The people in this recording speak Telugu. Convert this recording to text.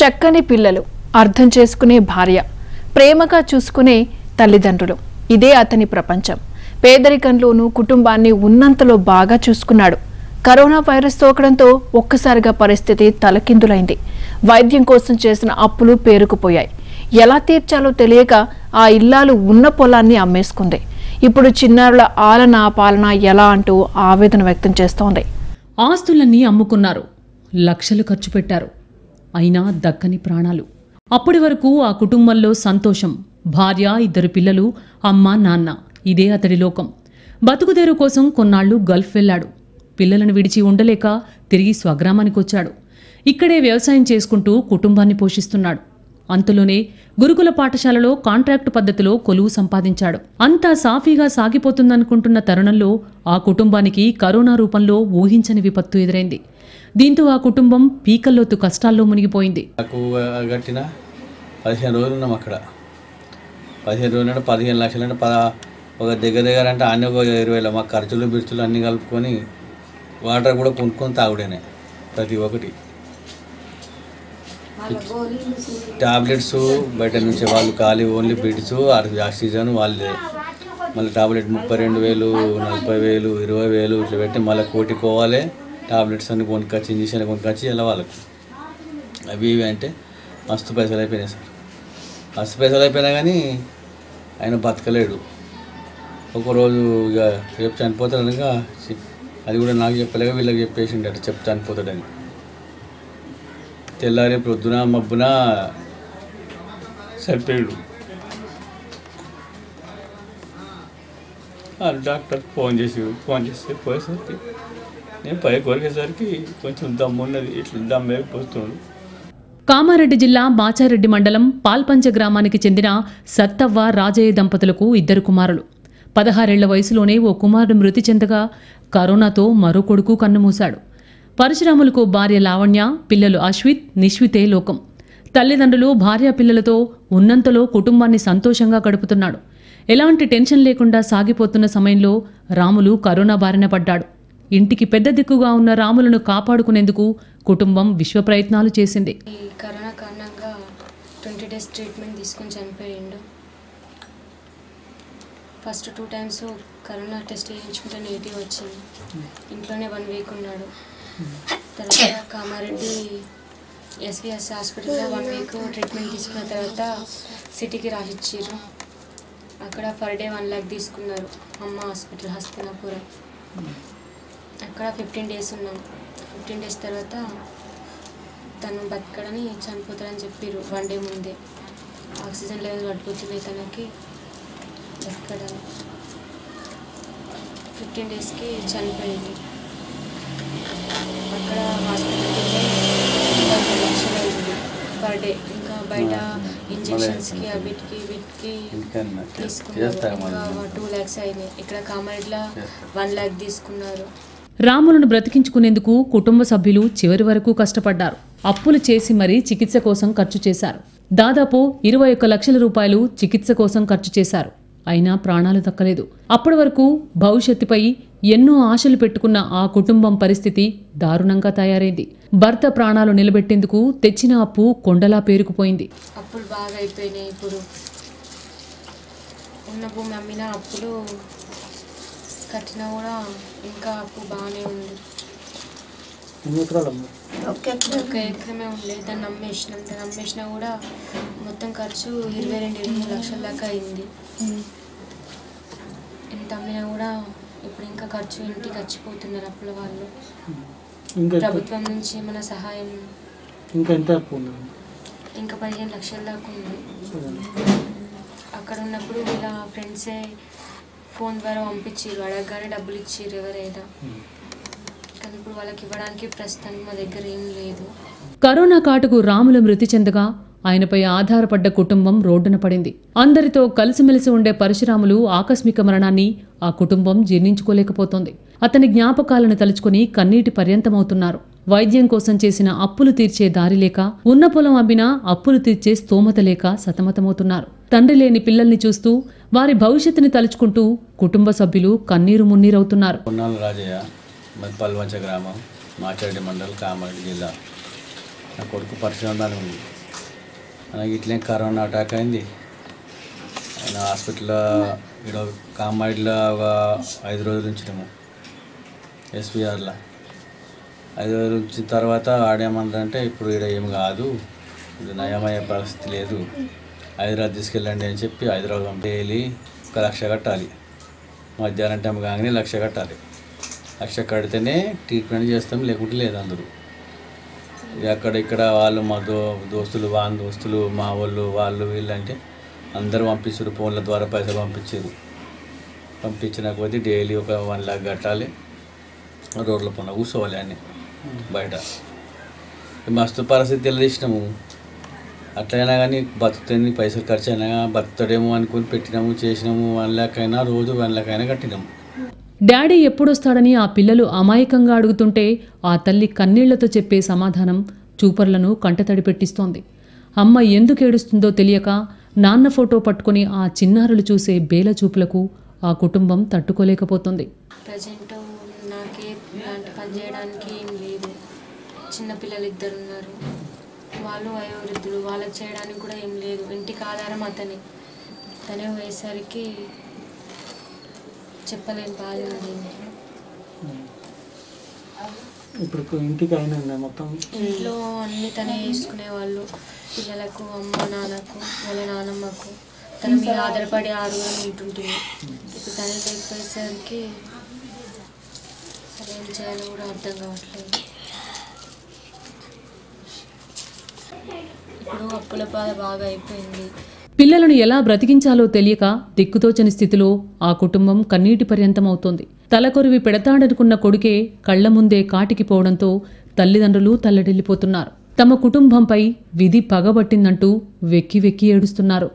చక్కని పిల్లలు అర్థం చేసుకునే భార్య ప్రేమగా చూసుకునే తల్లిదండ్రులు ఇదే అతని ప్రపంచం పేదరికంలోనూ కుటుంబాన్ని ఉన్నంతలో బాగా చూసుకున్నాడు కరోనా వైరస్ సోకడంతో ఒక్కసారిగా పరిస్థితి తలకిందులైంది వైద్యం కోసం చేసిన అప్పులు పేరుకుపోయాయి ఎలా తీర్చాలో తెలియక ఆ ఇల్లాలు ఉన్న పొలాన్ని అమ్మేసుకుంది ఇప్పుడు చిన్నారుల ఆలనా పాలన ఎలా అంటూ ఆవేదన వ్యక్తం చేస్తోంది ఆస్తులన్నీ అమ్ముకున్నారు లక్షలు ఖర్చు పెట్టారు అయినా దక్కని ప్రాణాలు అప్పటి వరకు ఆ కుటుంబంలో సంతోషం భార్య ఇద్దరు పిల్లలు అమ్మ నాన్న ఇదే అతడి లోకం బతుకుదేరు కోసం కొన్నాళ్లు గల్ఫ్ వెళ్ళాడు పిల్లలను విడిచి ఉండలేక తిరిగి స్వగ్రామానికి వచ్చాడు ఇక్కడే వ్యవసాయం చేసుకుంటూ కుటుంబాన్ని పోషిస్తున్నాడు అంతలోనే గురుకుల పాఠశాలలో కాంట్రాక్టు పద్ధతిలో కొలువు సంపాదించాడు అంతా సాఫీగా సాగిపోతుందనుకుంటున్న తరుణంలో ఆ కుటుంబానికి కరోనా రూపంలో ఊహించని విపత్తు ఎదురైంది దీంతో ఆ కుటుంబం పీకల్లోతు కష్టాల్లో మునిగిపోయింది. నాకు గట్టిన 15 రోజులు ఉన్నాం అక్కడ 15 రోజులు అంటే 15 లక్షలు అంటే ఒక దగ్గర అంటే అన్ని 20,000 మా ఖర్చులు బిర్చులు అన్నీ కలుపుకొని వాటర్ కూడా కొనుక్కొని తాగుడేనే ప్రతి ఒక్కటి టాబ్లెట్స్ బయట నుంచి వాళ్ళు ఖాళీ ఓన్లీ బిడ్స్ ఆక్సిజన్ వాళ్ళే మళ్ళీ టాబ్లెట్ 32,000 40,000 20,000 ఇట్లా పెట్టి మళ్ళీ కోటికోవాలి టాబ్లెట్స్ అన్ని కొనుక్కొచ్చి ఇంజక్షన్లు కొనుక్కొచ్చి ఇలా వాళ్ళకు అవి ఇవి అంటే మస్తు పైసలు అయిపోయినాయి సార్ మస్తు పైసలు అయిపోయినా కానీ ఆయన బతకలేడు ఒకరోజు ఇక రేపు చనిపోతాడు ఇంకా అది కూడా నాకు చెప్పలేక వీళ్ళకి చెప్పేసిండే చెప్పు చనిపోతాడని తెల్లారి ప్రొద్దున మబ్బున చనిపోయాడు డాక్టర్ ఫోన్ చేసి పోయేసరికి నేను పై కొరికేసరికి కొంచెం దమ్మున్నది ఇట్లా దమ్మే పోతున్నాడు. కామారెడ్డి జిల్లా బాచారెడ్డి మండలం పాల్పంచ గ్రామానికి చెందిన సత్తవ్వ రాజయ్య దంపతులకు ఇద్దరు కుమారులు 16 ఏళ్ల వయసులోనే ఓ కుమారుడు మృతి చెందగా కరోనాతో మరో కొడుకు కన్నుమూశాడు పరశురాములకు భార్య లావణ్య పిల్లలు అశ్విత్ నిశ్వితే లోకం తల్లిదండ్రులు భార్య పిల్లలతో ఉన్నంతలో కుటుంబాన్ని సంతోషంగా గడుపుతున్నాడు ఎలాంటి టెన్షన్ లేకుండా సాగిపోతున్న సమయంలో రాములు కరోనా బారిన పడ్డాడు ఇంటికి పెద్ద దిక్కుగా ఉన్న రాములను కాపాడుకునేందుకు కుటుంబం విశ్వ ప్రయత్నాలు చేసింది కరోనా కారణంగా 20 డేస్ ట్రీట్మెంట్ తీసుకొని చనిపోయిండు ఫస్ట్ 2 టైమ్స్ కరోనా టెస్ట్ చేయించుకుంటే నెగిటివ్ వచ్చింది ఇంట్లోనే 1 వీక్ ఉన్నాడు తర్వాత కామారెడ్డి ఎస్విఎస్ హాస్పిటల్లో 1 వీక్ ట్రీట్మెంట్ తీసుకున్న తర్వాత సిటీకి రాసిచ్చారు అక్కడ పర్ డే 1 లక్ష తీసుకున్నారు అమ్మ హాస్పిటల్ హస్తినాపురం అక్కడ 15 డేస్ ఉన్నాం 15 డేస్ తర్వాత తను బతకడని చనిపోతాడని చెప్పారు 1 డే ముందే ఆక్సిజన్ లెవెల్ పట్టుకొచ్చింది తనకి బతకడని 15 డేస్కి చనిపోయింది అక్కడ హాస్పిటల్కి పర్ డే ఇంకా బయట ఇంజక్షన్స్కి వీటికి తీసుకున్నారు 2 లక్షలు అయినాయి ఇక్కడ కామారెడ్డిలో 1 లక్ష తీసుకున్నారు రాములను బ్రతికించుకునేందుకు కుటుంబ సభ్యులు చివరి వరకు కష్టపడ్డారు అప్పులు చేసి మరీ చికిత్స కోసం ఖర్చు చేశారు దాదాపు 21 లక్షల రూపాయలు చికిత్స కోసం ఖర్చు చేశారు అయినా ప్రాణాలు దక్కలేదు అప్పటి వరకు భవిష్యత్తుపై ఎన్నో ఆశలు పెట్టుకున్న ఆ కుటుంబం పరిస్థితి దారుణంగా తయారైంది భర్త ప్రాణాలు నిలబెట్టేందుకు తెచ్చిన అప్పు కొండలా పేరుకుపోయింది అప్పులు బాగా అయిపోయినాయి ఇప్పుడు ఉన్న భూమి అమ్మిన అప్పులు కట్టినా కూడా ఇంకా అప్పు బాగానే ఉంది ఒక ఎకరమే ఉండలేదు దాన్ని అమ్మేసినాం కూడా మొత్తం ఖర్చు 22-23 లక్షల దాకా అయింది ఎంత అమ్మినా కూడా ఇప్పుడు ఇంకా ఖర్చు ఇంటికి వచ్చిపోతున్నారు అప్పుల వాళ్ళు ప్రభుత్వం నుంచి ఏమైనా సహాయం ఇంకా 15 లక్షల దాకా ఉంది అక్కడ ఉన్నప్పుడు ఇలా ఫ్రెండ్సే ఫోన్ ద్వారా పంపించారు అడగగానే డబ్బులు ఇచ్చారు ఎవరైనా కానీ ఇప్పుడు వాళ్ళకి ఇవ్వడానికి ప్రస్తుతానికి మా దగ్గర ఏం లేదు కరోనా కాటుకు రాముల మృతి చెందగా ఆయనపై ఆధారపడ్డ కుటుంబం రోడ్డున పడింది అందరితో కలిసిమెలిసి ఉండే పరశురాములు ఆకస్మిక మరణాన్ని ఆ కుటుంబం జీర్ణించుకోలేకపోతోంది అతని జ్ఞాపకాలను తలుచుకుని కన్నీటి పర్యంతమవుతున్నారు వైద్యం కోసం చేసిన అప్పులు తీర్చే దారి లేక ఉన్న పొలం అమ్మినా అప్పులు తీర్చే స్తోమత లేక సతమతమవుతున్నారు తండ్రి లేని పిల్లల్ని చూస్తూ వారి భవిష్యత్తుని తలుచుకుంటూ కుటుంబ సభ్యులు కన్నీరు మున్నీరవుతున్నారు నా కొడుకు పరిచయాలు ఉంది. అలాగే ఇట్లే కరోనా అటాక్ అయింది. ఆయన హాస్పిటల్లో ఇక్కడ కామాడిలో ఒక 5 రోజులు ఉంచినాము. ఎస్పీఆర్లో 5 రోజులు ఉంచిన తర్వాత ఆడేమన్నారంటే ఇప్పుడు ఇక్కడ ఏం కాదు, ఇది నయమయ్యే పరిస్థితి లేదు, హైదరాబాద్ తీసుకెళ్ళండి అని చెప్పి హైదరాబాద్ డైలీ 1 లక్ష కట్టాలి. మధ్యాహ్నం టైం కాగానే 1 లక్ష కట్టాలి. 1 లక్ష కడితేనే ట్రీట్మెంట్ చేస్తాం, లేకుంటే లేదు. అందరూ అక్కడ ఇక్కడ వాళ్ళు మా దోస్తులు వాళ్ళ దోస్తులు మా వాళ్ళు వాళ్ళు వీళ్ళంటే అందరూ పంపించారు. ఫోన్ల ద్వారా పైసలు పంపించారు. పంపించిన కొద్దీ డైలీ ఒక 1 లక్ష కట్టాలి. రోడ్ల పైన కూర్చోవాలి అని బయట మస్తు పరిస్థితులు తీసినాము. అట్లయినా కానీ బతుకుతుంది, పైసలు ఖర్చు అయినా బతుకుతాడేమో అనుకుని పెట్టినాము, చేసినాము. 1 లక్ష రోజు 1 లక్ష కట్టినాము. డాడీ ఎప్పుడొస్తాడని ఆ పిల్లలు అమాయకంగా అడుగుతుంటే ఆ తల్లి కన్నీళ్లతో చెప్పే సమాధానం చూపర్లను కంటతడి పెట్టిస్తోంది. అమ్మ ఎందుకు ఏడుస్తుందో తెలియక నాన్న ఫోటో పట్టుకుని ఆ చిన్నారులు చూసే బేల చూపులకు ఆ కుటుంబం తట్టుకోలేకపోతుంది. ప్రజెంట్ నాకే పని చేయడానికి ఏం లేదు. చిన్నపిల్లలు ఇద్దరు ఉన్నారు, వాళ్ళు వయోవృద్ధులు, వాళ్ళకి చేయడానికి కూడా ఏం లేదు. ఇంటికి ఆధారం అతనే. తనే పోయేసరికి చెప్పలేని బాధ. ఇప్పుడు ఇంటికి అయినా మొత్తం ఇంట్లో అన్నీ తనే చేసుకునేవాళ్ళు. పిల్లలకు, అమ్మ నాన్నకు, వాళ్ళ నానమ్మకు తన మీద ఆధారపడి ఆరోగ్యం ఇటుంటుంది. ఇప్పుడు తనే లేకపోయేసరికి అసలు ఏం చేయాలో కూడా అర్థం కావట్లేదు. ఇప్పుడు అప్పుల బాధ బాగా అయిపోయింది. పిల్లలను ఎలా బ్రతికించాలో తెలియక దిక్కుతోచని స్థితిలో ఆ కుటుంబం కన్నీటి పర్యంతమవుతోంది. తలకొరివి పెడతాడనుకున్న కొడుకే కళ్ల ముందే కాటికి పోవడంతో తల్లిదండ్రులు తల్లడిల్లిపోతున్నారు. తమ కుటుంబంపై విధి పగబట్టిందంటూ వెక్కి వెక్కి ఏడుస్తున్నారు.